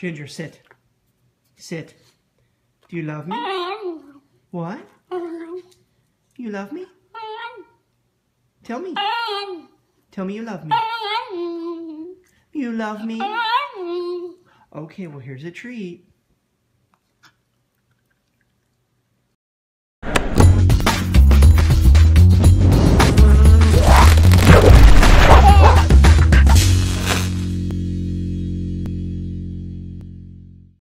Ginger, sit. Sit. Do you love me? What? You love me? Tell me. Tell me you love me. You love me? Okay, well, here's a treat.